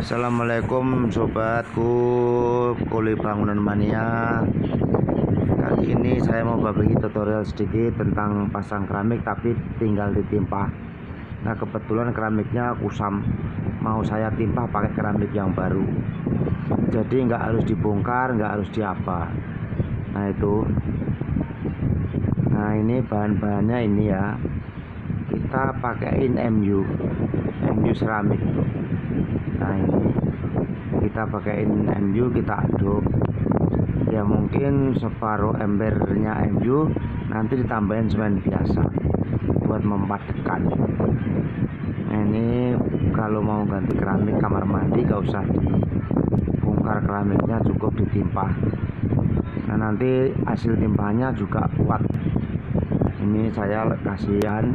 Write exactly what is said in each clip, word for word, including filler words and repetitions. Assalamualaikum sobatku kuli bangunan mania. Kali ini saya mau berbagi tutorial sedikit tentang pasang keramik, tapi tinggal ditimpah. Nah, kebetulan keramiknya kusam, mau saya timpah pakai keramik yang baru, jadi nggak harus dibongkar, nggak harus diapa. Nah itu, nah ini bahan-bahannya ini ya, kita pakaiin M U M U seramik. Nah ini kita pakaiin M U, kita aduk ya, mungkin separuh embernya M U, nanti ditambahin semen biasa buat mempadatkan. Nah, ini kalau mau ganti keramik kamar mandi gak usah dibongkar keramiknya, cukup ditimpah. Nah nanti hasil timpahnya juga kuat. Ini saya kasihan.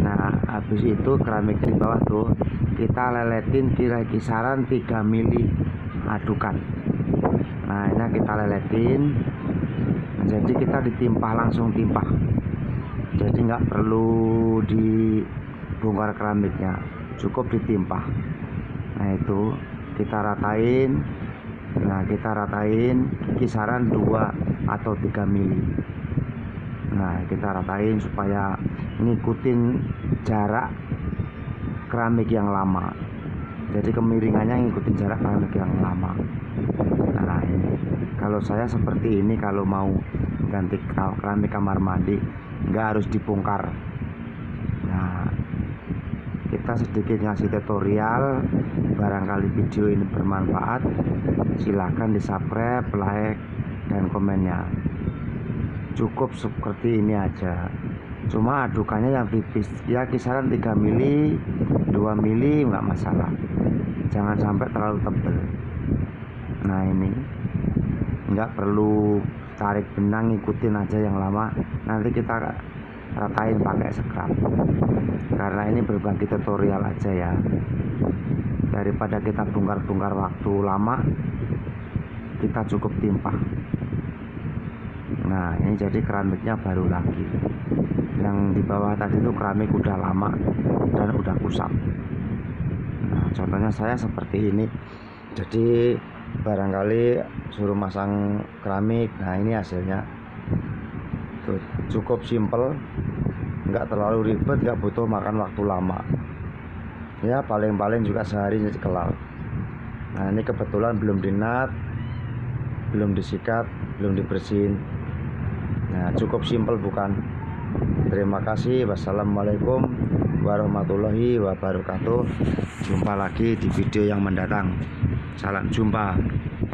Nah habis itu keramiknya di bawah tuh kita leletin kira kisaran tiga mili adukan. Nah ini kita leletin, jadi kita ditimpah, langsung timpah, jadi nggak perlu dibongkar keramiknya, cukup ditimpah. Nah itu kita ratain. Nah kita ratain kisaran dua atau tiga mili. Nah kita ratain supaya ngikutin jarak keramik yang lama, jadi kemiringannya ngikutin jarak keramik yang lama. Nah ini kalau saya seperti ini kalau mau ganti keramik kamar mandi, nggak harus dibongkar. Nah kita sedikit ngasih tutorial, barangkali video ini bermanfaat. Silahkan di subscribe, like, dan komennya. Cukup seperti ini aja, cuma adukannya yang tipis ya, kisaran tiga mili dua mili nggak masalah, jangan sampai terlalu tebal. Nah ini nggak perlu tarik benang, ngikutin aja yang lama, nanti kita ratain pakai scrub. Karena ini berbagi tutorial aja ya, daripada kita bongkar-bongkar waktu lama, kita cukup timpah. Nah ini jadi keramiknya baru lagi, yang di bawah tadi itu keramik udah lama dan udah kusam. Nah contohnya saya seperti ini, jadi barangkali suruh masang keramik. Nah ini hasilnya tuh, cukup simple, nggak terlalu ribet, nggak butuh makan waktu lama ya, paling-paling juga sehari kelar. Nah ini kebetulan belum dinat, belum disikat, belum dibersihin. Nah cukup simpel bukan? Terima kasih. Wassalamualaikum warahmatullahi wabarakatuh. Jumpa lagi di video yang mendatang. Salam jumpa.